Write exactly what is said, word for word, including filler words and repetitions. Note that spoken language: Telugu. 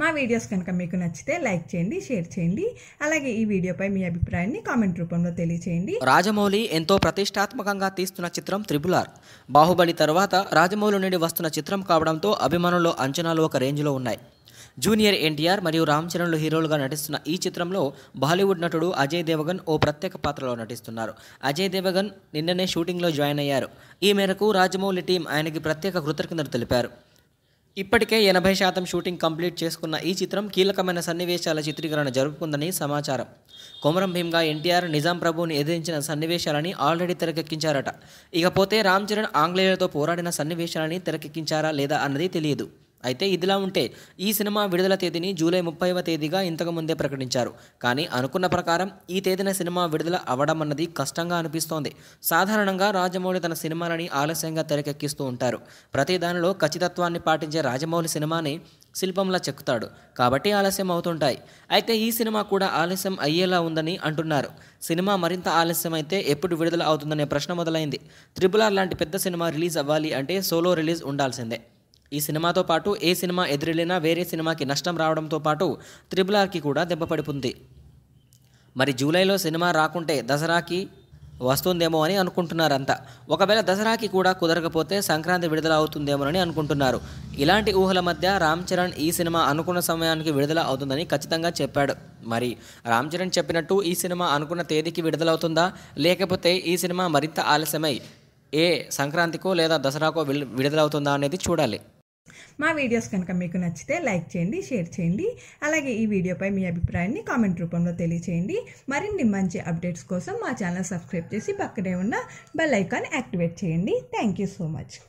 మా వీడియోస్ కనుక మీకు నచ్చితే లైక్ చేయండి, షేర్ చేయండి. అలాగే ఈ వీడియోపై మీ అభిప్రాయాన్ని కామెంట్ రూపంలో తెలియజేయండి. రాజమౌళి ఎంతో ప్రతిష్టాత్మకంగా తీస్తున్న చిత్రం త్రిబులార్. బాహుబలి తర్వాత రాజమౌళి నుండి వస్తున్న చిత్రం కావడంతో అభిమానులు అంచనాలు ఒక రేంజ్లో ఉన్నాయి. జూనియర్ ఎన్టీఆర్ మరియు రామ్ చరణ్లు హీరోలుగా నటిస్తున్న ఈ చిత్రంలో బాలీవుడ్ నటుడు అజయ్ దేవగన్ ఓ ప్రత్యేక పాత్రలో నటిస్తున్నారు. అజయ్ దేవగన్ నిన్ననే షూటింగ్లో జాయిన్ అయ్యారు. ఈ మేరకు రాజమౌళి టీం ఆయనకి ప్రత్యేక కృతజ్ఞతలు తెలిపారు. ఇప్పటికే ఎనభై శాతం షూటింగ్ కంప్లీట్ చేసుకున్న ఈ చిత్రం కీలకమైన సన్నివేశాల చిత్రీకరణ జరుపుకుందని సమాచారం. కొమరం హీమ్గా ఎన్టీఆర్ నిజాం ప్రభువుని ఎదిరించిన సన్నివేశాలని ఆల్రెడీ తెరకెక్కించారట. ఇకపోతే రామ్ చరణ్ ఆంగ్లేయులతో పోరాడిన సన్నివేశాలని తెరకెక్కించారా లేదా అన్నది తెలియదు. అయితే ఇదిలా ఉంటే ఈ సినిమా విడుదల తేదీని జూలై ముప్పైవ తేదీగా ఇంతకుముందే ప్రకటించారు. కానీ అనుకున్న ప్రకారం ఈ తేదీన సినిమా విడుదల అవ్వడం అన్నది కష్టంగా అనిపిస్తోంది. సాధారణంగా రాజమౌళి తన సినిమాలని ఆలస్యంగా తెరకెక్కిస్తూ ఉంటారు. ప్రతి దానిలో ఖచ్చితత్వాన్ని పాటించే రాజమౌళి సినిమాని శిల్పంలా చెక్కుతాడు. కాబట్టి ఆలస్యం అవుతుంటాయి. అయితే ఈ సినిమా కూడా ఆలస్యం అయ్యేలా ఉందని అంటున్నారు. సినిమా మరింత ఆలస్యం అయితే ఎప్పుడు విడుదల అవుతుందనే ప్రశ్న మొదలైంది. త్రిబులార్ లాంటి పెద్ద సినిమా రిలీజ్ అవ్వాలి అంటే సోలో రిలీజ్ ఉండాల్సిందే. ఈ సినిమాతో పాటు ఏ సినిమా ఎదురెళ్ళినా వేరే సినిమాకి నష్టం రావడంతో పాటు త్రిబులార్కి కూడా దెబ్బపడిపోతుంది. మరి జూలైలో సినిమా రాకుంటే దసరాకి వస్తుందేమో అని అనుకుంటున్నారంతా. ఒకవేళ దసరాకి కూడా కుదరకపోతే సంక్రాంతి విడుదల అవుతుందేమోనని అనుకుంటున్నారు. ఇలాంటి ఊహల మధ్య రామ్ చరణ్ ఈ సినిమా అనుకున్న సమయానికి విడుదల అవుతుందని ఖచ్చితంగా చెప్పాడు. మరి రామ్ చరణ్ చెప్పినట్టు ఈ సినిమా అనుకున్న తేదీకి విడుదలవుతుందా, లేకపోతే ఈ సినిమా మరింత ఆలస్యమై ఏ సంక్రాంతికో లేదా దసరాకో విడుదలవుతుందా అనేది చూడాలి. మా వీడియోస్ కనుక మీకు నచ్చితే లైక్ చేయండి, షేర్ చేయండి. అలాగే ఈ వీడియోపై మీ అభిప్రాయాన్ని కామెంట్ రూపంలో తెలియజేయండి. మరిన్ని మంచి అప్డేట్స్ కోసం మా ఛానల్ సబ్స్క్రైబ్ చేసి పక్కనే ఉన్న బెల్ ఐకాన్ యాక్టివేట్ చేయండి. Thank you so much.